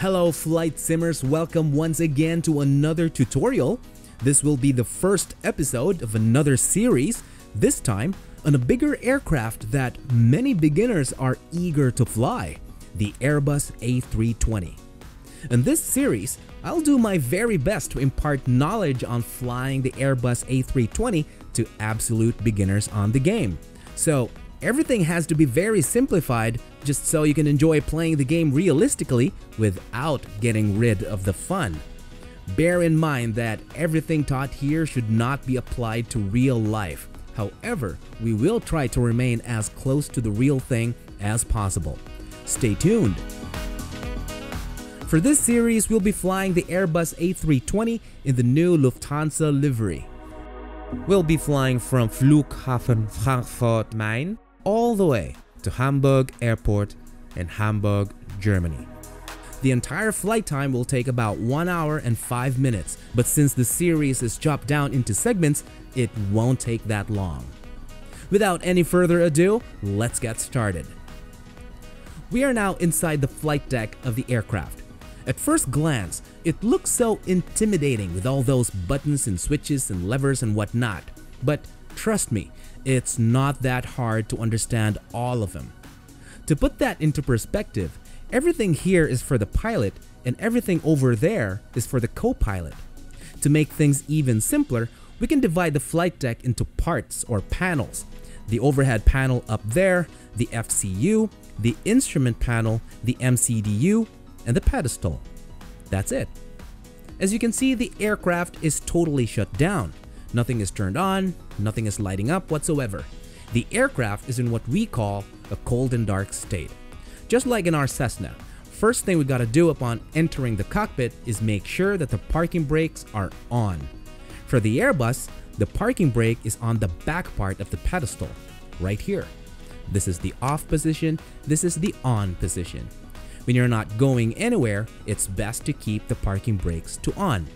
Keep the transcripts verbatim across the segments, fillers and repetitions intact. Hello flight simmers, welcome once again to another tutorial. This will be the first episode of another series, this time on a bigger aircraft that many beginners are eager to fly, the Airbus A three twenty. In this series, I'll do my very best to impart knowledge on flying the Airbus A three twenty to absolute beginners on the game. So everything has to be very simplified just so you can enjoy playing the game realistically without getting rid of the fun. Bear in mind that everything taught here should not be applied to real life. However, we will try to remain as close to the real thing as possible. Stay tuned! For this series, we'll be flying the Airbus A three twenty in the new Lufthansa livery. We'll be flying from Flughafen Frankfurt Main all the way to Hamburg Airport in Hamburg, Germany. The entire flight time will take about one hour and five minutes, but since the series is chopped down into segments, it won't take that long. Without any further ado, let's get started. We are now inside the flight deck of the aircraft. At first glance, it looks so intimidating with all those buttons and switches and levers and whatnot, but trust me, it's not that hard to understand all of them. To put that into perspective, everything here is for the pilot and everything over there is for the co-pilot. To make things even simpler, we can divide the flight deck into parts or panels. The overhead panel up there, the F C U, the instrument panel, the M C D U, and the pedestal. That's it. As you can see, the aircraft is totally shut down. Nothing is turned on, nothing is lighting up whatsoever. The aircraft is in what we call a cold and dark state. Just like in our Cessna, first thing we gotta do upon entering the cockpit is make sure that the parking brakes are on. For the Airbus, the parking brake is on the back part of the pedestal, right here. This is the off position, this is the on position. When you're not going anywhere, it's best to keep the parking brakes to on.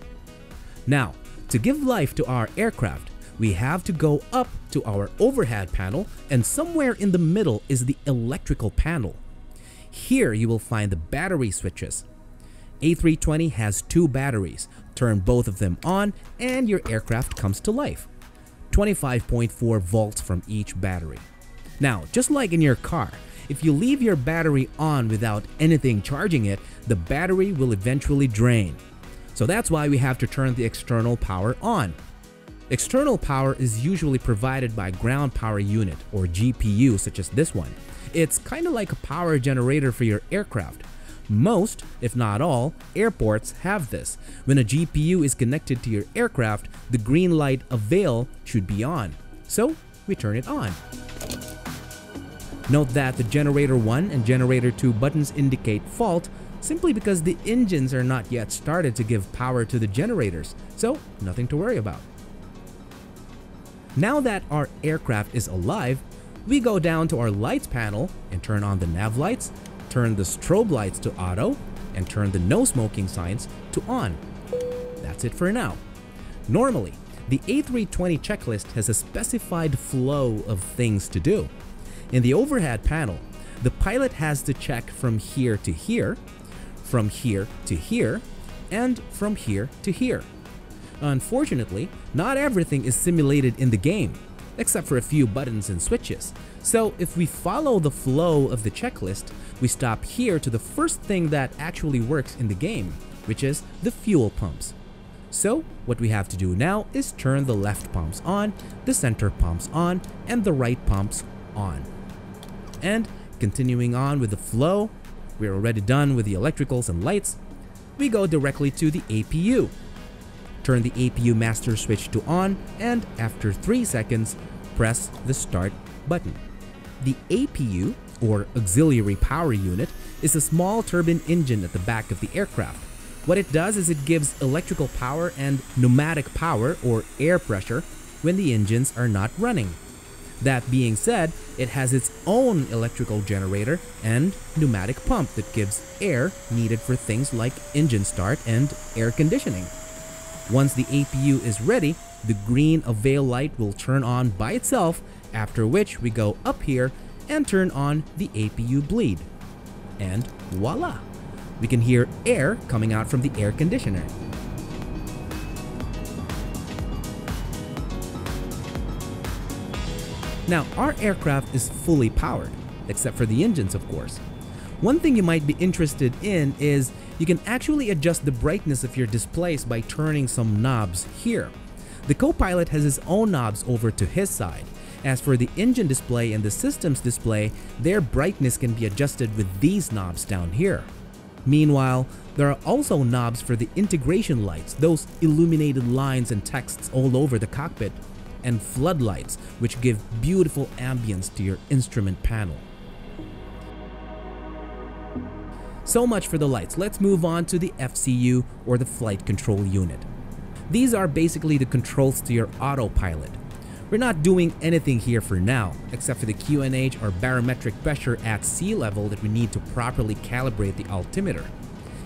Now, to give life to our aircraft, we have to go up to our overhead panel, and somewhere in the middle is the electrical panel. Here you will find the battery switches. A three twenty has two batteries. Turn both of them on and your aircraft comes to life. twenty-five point four volts from each battery. Now, just like in your car, if you leave your battery on without anything charging it, the battery will eventually drain. So that's why we have to turn the external power on. External power is usually provided by ground power unit or G P U such as this one. It's kind of like a power generator for your aircraft. Most, if not all, airports have this. When a G P U is connected to your aircraft, the green light avail should be on. So we turn it on. Note that the generator one and generator two buttons indicate fault simply because the engines are not yet started to give power to the generators, so nothing to worry about. Now that our aircraft is alive, we go down to our lights panel and turn on the nav lights, turn the strobe lights to auto, and turn the no smoking signs to on. That's it for now. Normally, the A three twenty checklist has a specified flow of things to do. In the overhead panel, the pilot has to check from here to here, from here to here, and from here to here. Unfortunately, not everything is simulated in the game, except for a few buttons and switches. So if we follow the flow of the checklist, we stop here to the first thing that actually works in the game, which is the fuel pumps. So what we have to do now is turn the left pumps on, the center pumps on, and the right pumps on. And continuing on with the flow, we're already done with the electricals and lights. We go directly to the A P U. Turn the A P U master switch to on, and after three seconds, press the start button. The A P U, or auxiliary power unit, is a small turbine engine at the back of the aircraft. What it does is it gives electrical power and pneumatic power, or air pressure, when the engines are not running. That being said, it has its own electrical generator and pneumatic pump that gives air needed for things like engine start and air conditioning. Once the A P U is ready, the green avail light will turn on by itself, after which we go up here and turn on the A P U bleed. And voila! We can hear air coming out from the air conditioner. Now, our aircraft is fully powered, except for the engines, of course. One thing you might be interested in is you can actually adjust the brightness of your displays by turning some knobs here. The co-pilot has his own knobs over to his side. As for the engine display and the systems display, their brightness can be adjusted with these knobs down here. Meanwhile, there are also knobs for the integration lights, those illuminated lines and texts all over the cockpit, and floodlights, which give beautiful ambience to your instrument panel. So much for the lights. Let's move on to the F C U, or the flight control unit. These are basically the controls to your autopilot. We're not doing anything here for now, except for the Q N H or barometric pressure at sea level that we need to properly calibrate the altimeter.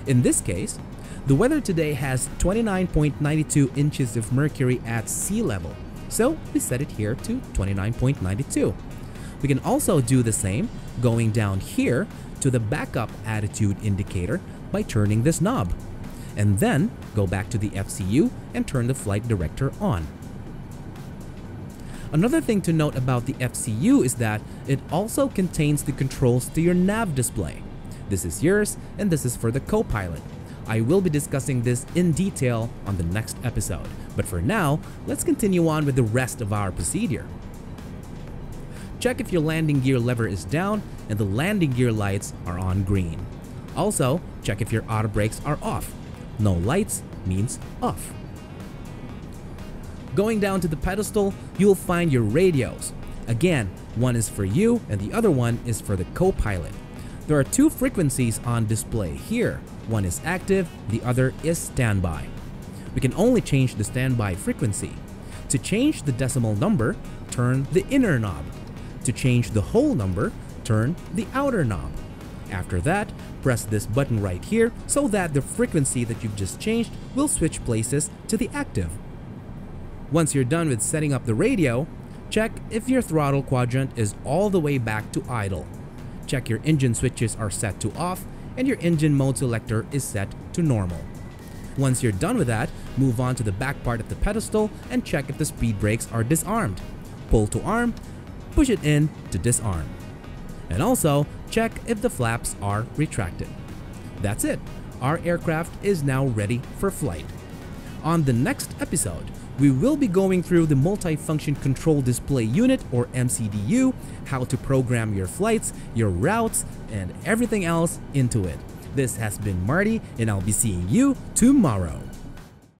In this case, the weather today has twenty-nine point nine two inches of mercury at sea level, so we set it here to twenty-nine point nine two. We can also do the same going down here to the backup attitude indicator by turning this knob, and then go back to the F C U and turn the flight director on. Another thing to note about the F C U is that it also contains the controls to your nav display. This is yours, and this is for the co-pilot. I will be discussing this in detail on the next episode, but for now, let's continue on with the rest of our procedure. Check if your landing gear lever is down and the landing gear lights are on green. Also, check if your auto brakes are off. No lights means off. Going down to the pedestal, you'll find your radios. Again, one is for you and the other one is for the co-pilot. There are two frequencies on display here. One is active, the other is standby. We can only change the standby frequency. To change the decimal number, turn the inner knob. To change the whole number, turn the outer knob. After that, press this button right here so that the frequency that you've just changed will switch places to the active. Once you're done with setting up the radio, check if your throttle quadrant is all the way back to idle. Check your engine switches are set to off and your engine mode selector is set to normal. Once you're done with that, move on to the back part of the pedestal and check if the speed brakes are disarmed. Pull to arm, push it in to disarm. And also, check if the flaps are retracted. That's it. Our aircraft is now ready for flight. On the next episode, we will be going through the Multifunction Control Display Unit, or M C D U, how to program your flights, your routes, and everything else into it. This has been Marty, and I'll be seeing you tomorrow.